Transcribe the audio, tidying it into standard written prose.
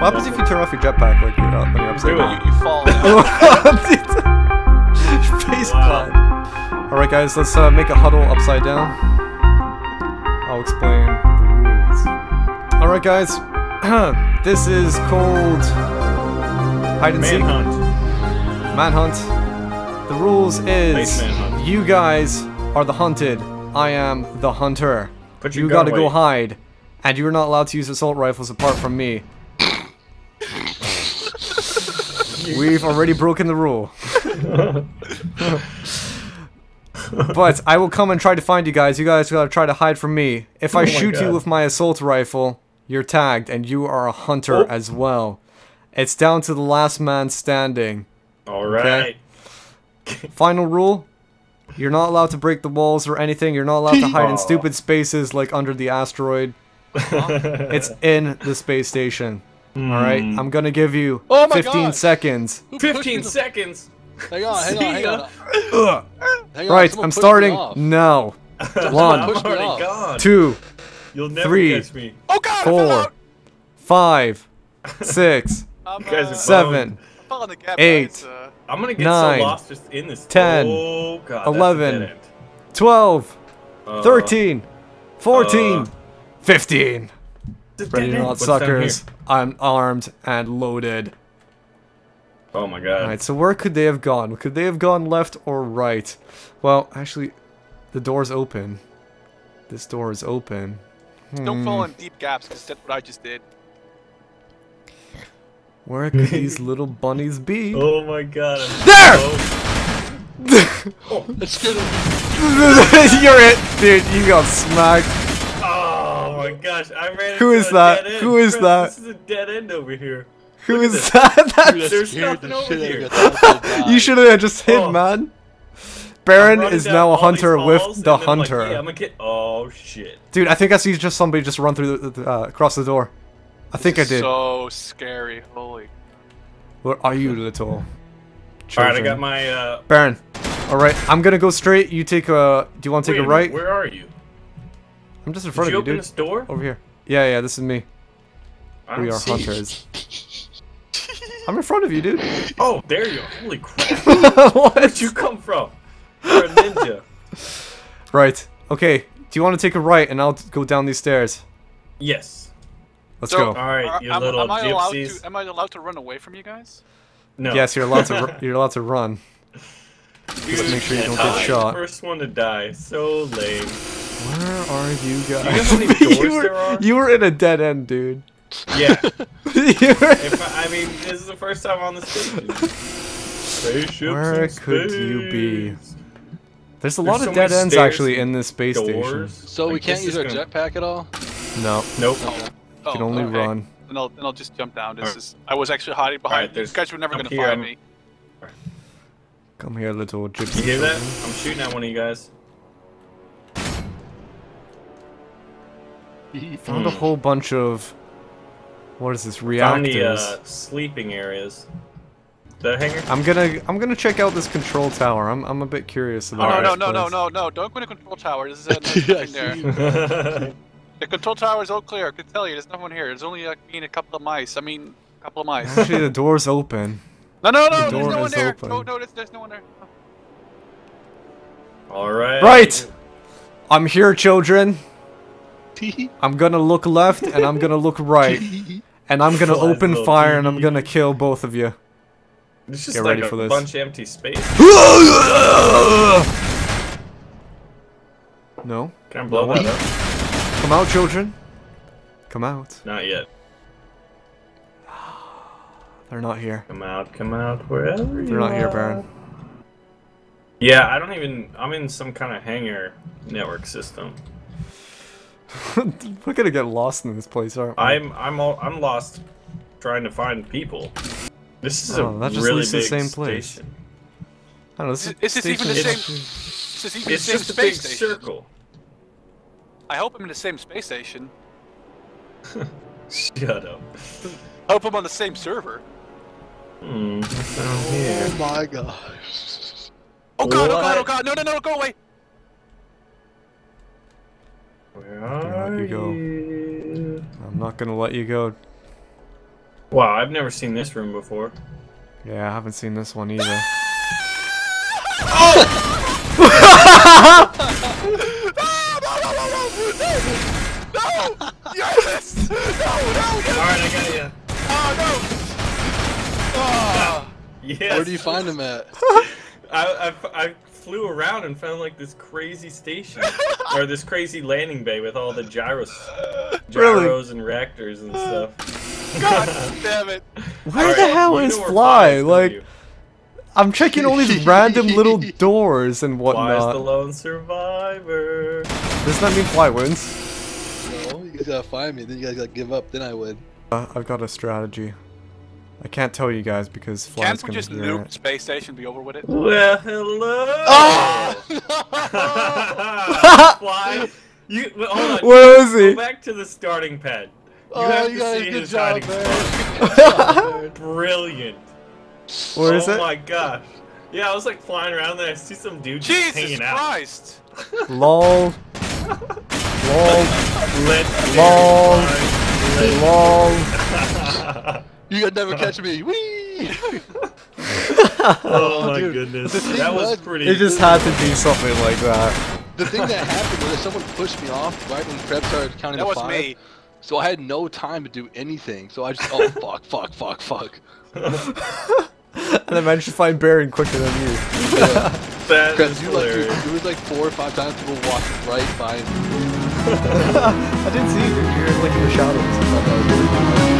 What happens if you turn off your jetpack like you're out when you're upside down? You fall down. Face plant. Alright guys, let's make a huddle upside down. I'll explain the rules. Alright guys, this is called hide and seek. Manhunt. The rules is you guys are the hunted, I am the hunter. You gotta go hide, and you're not allowed to use assault rifles apart from me. We've already broken the rule. But I will come and try to find you guys. You guys gotta try to hide from me. If I shoot you with my assault rifle, you're tagged, and you are a hunter as well. It's down to the last man standing. Alright. Okay? Final rule. You're not allowed to break the walls or anything. You're not allowed to hide in stupid spaces like under the asteroid. It's in the space station. Alright, I'm gonna give you 15 seconds. 15 seconds? Hang on, hang on, hang on. Right, I'm starting now. 1, 2, You'll never 3, 4, 5, 6, 7, 8, 9, 10, 11, 12, 13, 14, 15. Ready or not, suckers. I'm armed and loaded. Oh my god. Alright, so where could they have gone? Could they have gone left or right? Well, actually, the door's open. This door is open. Don't fall in deep gaps, because that's what I just did. Where could these little bunnies be? Oh my god. I'm there! Oh, let's get him. You're it, dude. You got smacked. Oh my gosh. I ran into a dead end. Who is that? This is a dead end over here. Who is that? There's nothing over here. You should have just hid, man. Baron is now a hunter with the hunter. Like, yeah, I'm a kid. Oh shit. Dude, I think I see just somebody just run through across the door. I think I did. So scary, holy. Where are you, little children? Alright, I got my Baron. Alright, I'm gonna go straight. You take a. Do you want to take a right? Where are you? I'm just in front of you, dude. Did you open this door? Over here. Yeah, yeah, this is me. We are hunters. I'm in front of you, dude. Oh, there you are. Holy crap. Where'd you come from? You're a ninja. Right. Okay. Do you want to take a right and I'll go down these stairs? Yes. Let's go. All right, you little gypsies. Am I allowed to run away from you guys? No. Yes, you're allowed to. You're allowed to run. Just make sure you don't get shot. First one to die. So lame. Where are you guys? Do you know how many doors there are? You were in a dead end, dude. Yeah. I mean, this is the first time on the station. Spaceships. Where could you be? There's a lot of dead ends actually in this space station. So we can't use our jetpack at all? No. Nope. You can only run. And I'll just jump down. This is, I was actually hiding behind. These guys were never going to find me. Come here, little gypsy. You hear that? I'm shooting at one of you guys. Found a whole bunch of... What is this? Reactors. Found the sleeping areas. The hangar? I'm gonna check out this control tower. I'm a bit curious about it. No, don't go to control tower. This is nothing there. The control tower is all clear. I can tell you, there's no one here. There's only being a couple of mice. I mean, a couple of mice. Actually, the door's open. No, there's no one there. No, there's no one there. All right. Right. I'm here, children. I'm gonna look left and I'm gonna look right, and I'm gonna open fire and I'm gonna kill both of you. It's just like a bunch of empty space. No. Can I blow that up? Come out, children. Come out. Not yet. They're not here. Come out, wherever you are. They're not here, Baron. Yeah, I don't even... I'm in some kind of hangar network system. We're gonna get lost in this place, aren't we? I'm lost trying to find people. This is a really big station. I don't know, this is even the same... It's just a big circle. I hope I'm in the same space station. Shut up. I hope I'm on the same server. Oh my gosh. Oh god, oh god, no, go away! Where are you? I'm not gonna let you go. Wow, I've never seen this room before. Yeah, I haven't seen this one either. Oh! No! No! No! No! No! Yes! No! No! Alright, I got you. Oh, no! Oh. Yes. Where do you find him at? I flew around and found like this crazy station or this crazy landing bay with all the gyros and reactors and stuff. God damn it! Where right, the hell is Fly? Like, I'm checking all these random little doors and whatnot. Fly's the lone survivor. Does that mean Fly wins? No, you guys gotta find me. Then you guys gotta give up. Then I win. I've got a strategy. I can't tell you guys because Fly's gonna be there. Can't we just nuke space station, be over with it? Well, hello! Oh! Fly! You, well, hold on. Where is he? Go back to the starting pad. You have to see his hiding spot. Brilliant. Where is it? Oh my gosh. Yeah, I was like flying around there. I see some dude just hanging out. Jesus Christ! LOL. LOL. LOL. You could never catch me. Whee! Oh my goodness. That was pretty. It just had to be something like that. The thing that happened was someone pushed me off right when Krebs started counting to 5. That was me. So I had no time to do anything. So I just, oh fuck, fuck, fuck, fuck. And I managed to find Baron quicker than you. Yeah. Krebs, you like, it was like 4 or 5 times people walking right by me. I didn't see you, you were like in the shadows. I thought that was really cool.